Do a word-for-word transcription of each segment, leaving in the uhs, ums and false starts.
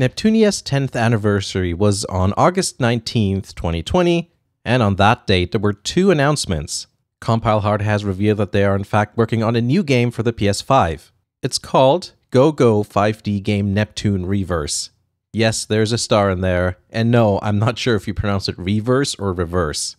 Neptunia's tenth anniversary was on August nineteenth, twenty twenty, and on that date there were two announcements. Compile Heart has revealed that they are in fact working on a new game for the P S five. It's called Go! Go! five D Game: Neptune re★Verse. Yes, there's a star in there, and no, I'm not sure if you pronounce it reverse or reverse.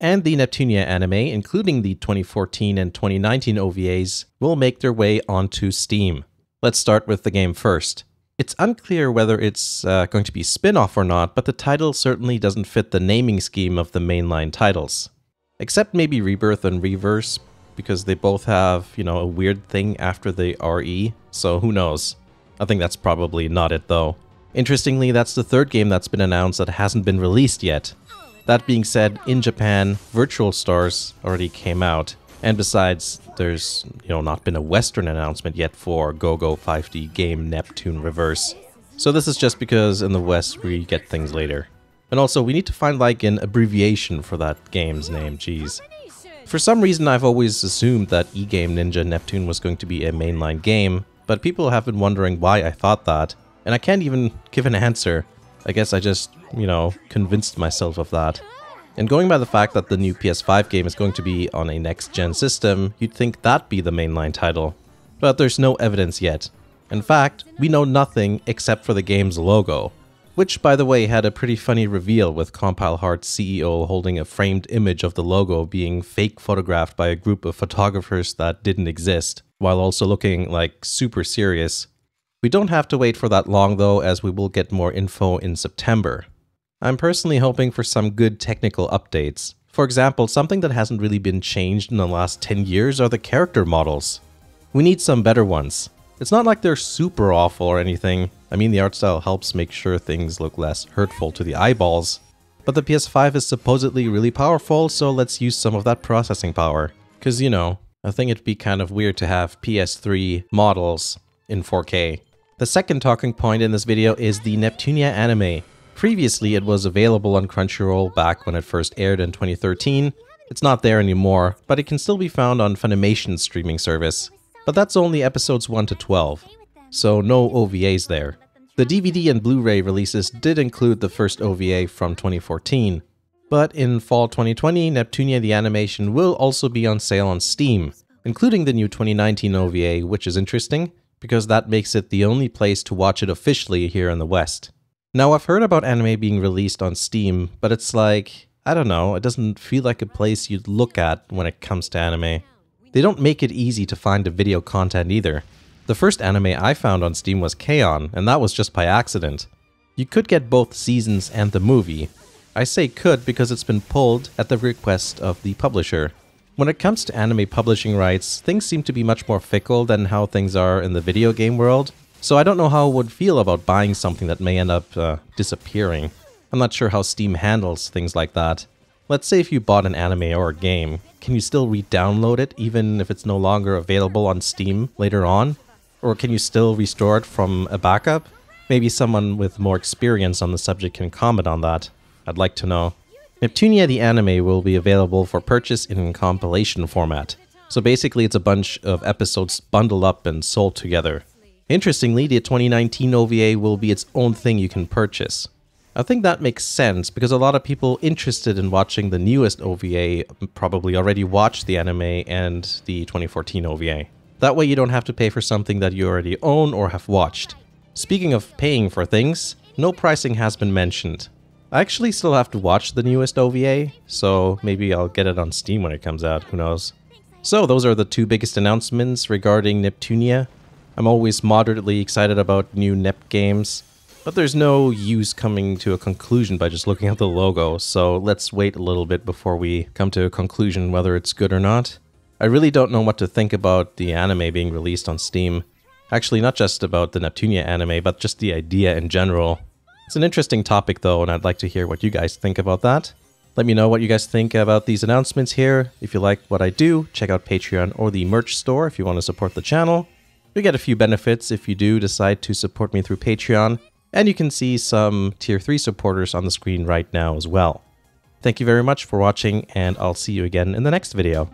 And the Neptunia anime, including the twenty fourteen and twenty nineteen O V As, will make their way onto Steam. Let's start with the game first. It's unclear whether it's uh, going to be a spin-off or not, but the title certainly doesn't fit the naming scheme of the mainline titles. Except maybe Rebirth and re★Verse, because they both have, you know, a weird thing after the R E, so who knows. I think that's probably not it though. Interestingly, that's the third game that's been announced that hasn't been released yet. That being said, in Japan, Virtual Stars already came out. And besides, there's, you know, not been a Western announcement yet for Go! Go! five D Game: Neptune re★Verse. So this is just because in the West we get things later. And also, we need to find like an abbreviation for that game's name, jeez. For some reason I've always assumed that eGame Ninja Neptune was going to be a mainline game, but people have been wondering why I thought that, and I can't even give an answer. I guess I just, you know, convinced myself of that. And going by the fact that the new P S five game is going to be on a next-gen system, you'd think that'd be the mainline title. But there's no evidence yet. In fact, we know nothing except for the game's logo, which by the way had a pretty funny reveal with Compile Heart's C E O holding a framed image of the logo being fake photographed by a group of photographers that didn't exist, while also looking like super serious. We don't have to wait for that long though, as we will get more info in September. I'm personally hoping for some good technical updates. For example, something that hasn't really been changed in the last ten years are the character models. We need some better ones. It's not like they're super awful or anything. I mean, the art style helps make sure things look less hurtful to the eyeballs. But the P S five is supposedly really powerful, so let's use some of that processing power. Cause you know, I think it'd be kind of weird to have P S three models in four K. The second talking point in this video is the Neptunia anime. Previously, it was available on Crunchyroll back when it first aired in twenty thirteen. It's not there anymore, but it can still be found on Funimation's streaming service. But that's only episodes one to twelve, so no O V As there. The D V D and Blu-ray releases did include the first O V A from twenty fourteen. But in fall twenty twenty, Neptunia the animation will also be on sale on Steam, including the new twenty nineteen O V A, which is interesting, because that makes it the only place to watch it officially here in the West. Now, I've heard about anime being released on Steam, but it's like, I don't know, it doesn't feel like a place you'd look at when it comes to anime. They don't make it easy to find the video content either. The first anime I found on Steam was K-On!, and that was just by accident. You could get both seasons and the movie. I say could because it's been pulled at the request of the publisher. When it comes to anime publishing rights, things seem to be much more fickle than how things are in the video game world. So I don't know how I would feel about buying something that may end up uh, disappearing. I'm not sure how Steam handles things like that. Let's say if you bought an anime or a game, can you still re-download it even if it's no longer available on Steam later on? Or can you still restore it from a backup? Maybe someone with more experience on the subject can comment on that. I'd like to know. Neptunia the anime will be available for purchase in compilation format. So basically it's a bunch of episodes bundled up and sold together. Interestingly, the twenty nineteen O V A will be its own thing you can purchase. I think that makes sense because a lot of people interested in watching the newest O V A probably already watched the anime and the twenty fourteen O V A. That way you don't have to pay for something that you already own or have watched. Speaking of paying for things, no pricing has been mentioned. I actually still have to watch the newest O V A, so maybe I'll get it on Steam when it comes out, who knows. So those are the two biggest announcements regarding Neptunia. I'm always moderately excited about new Nep games, but there's no use coming to a conclusion by just looking at the logo, so let's wait a little bit before we come to a conclusion whether it's good or not. I really don't know what to think about the anime being released on Steam. Actually, not just about the Neptunia anime, but just the idea in general. It's an interesting topic though, and I'd like to hear what you guys think about that. Let me know what you guys think about these announcements here. If you like what I do, check out Patreon or the merch store if you want to support the channel. You get a few benefits if you do decide to support me through Patreon, and you can see some tier three supporters on the screen right now as well. Thank you very much for watching, and I'll see you again in the next video.